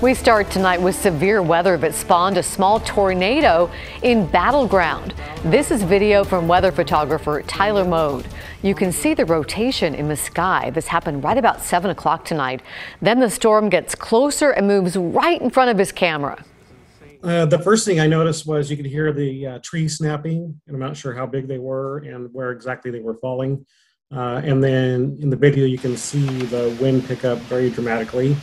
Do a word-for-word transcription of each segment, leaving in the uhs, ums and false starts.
We start tonight with severe weather that spawned a small tornado in Battle Ground. This is video from weather photographer Tyler Mode. You can see the rotation in the sky. This happened right about seven o'clock tonight. Then the storm gets closer and moves right in front of his camera. Uh, the first thing I noticed was you could hear the uh, trees snapping, and I'm not sure how big they were and where exactly they were falling. Uh, and then in the video, you can see the wind pick up very dramatically.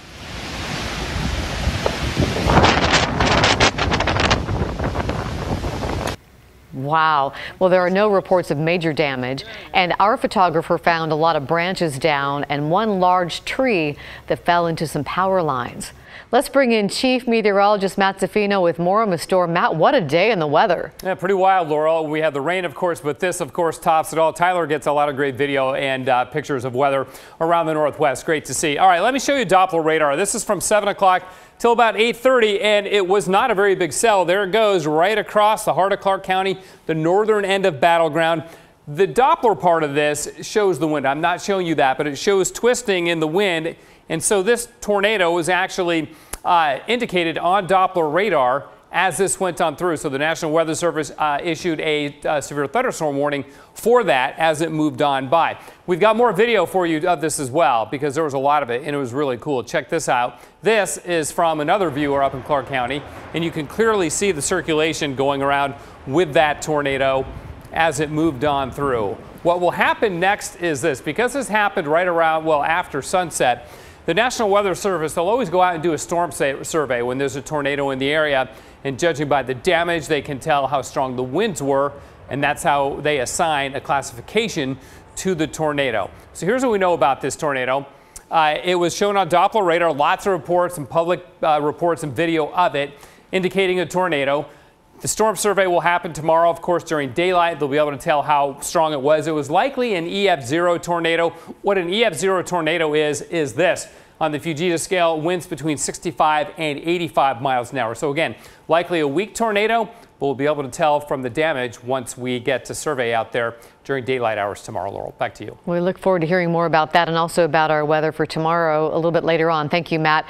Wow. Well, there are no reports of major damage, and our photographer found a lot of branches down and one large tree that fell into some power lines. Let's bring in Chief Meteorologist Matt Zafino with more on the storm. Matt, what a day in the weather. Yeah, pretty wild, Laurel. We had the rain, of course, but this, of course, tops it all. Tyler gets a lot of great video and uh, pictures of weather around the Northwest. Great to see. All right, let me show you Doppler radar. This is from seven o'clock till about eight thirty, and it was not a very big sell. There it goes right across the heart of Clark County, the northern end of Battleground. The Doppler part of this shows the wind. I'm not showing you that, but it shows twisting in the wind. And so this tornado was actually uh, indicated on Doppler radar as this went on through. So the National Weather Service uh, issued a uh, severe thunderstorm warning for that as it moved on by. We've got more video for you of this as well, because there was a lot of it and it was really cool. Check this out. This is from another viewer up in Clark County, and you can clearly see the circulation going around with that tornado as it moved on through. What will happen next is this, because this happened right around, well, after sunset, the National Weather Service, they'll always go out and do a storm survey when there's a tornado in the area, and judging by the damage, they can tell how strong the winds were, and that's how they assign a classification to the tornado. So here's what we know about this tornado. Uh, it was shown on Doppler radar, lots of reports and public uh, reports and video of it indicating a tornado. The storm survey will happen tomorrow, of course, during daylight. They'll be able to tell how strong it was. It was likely an E F zero tornado. What an E F zero tornado is, is this. On the Fujita scale, winds between sixty-five and eighty-five miles an hour. So again, likely a weak tornado, but we'll be able to tell from the damage once we get to survey out there during daylight hours tomorrow. Laurel, back to you. We look forward to hearing more about that and also about our weather for tomorrow a little bit later on. Thank you, Matt.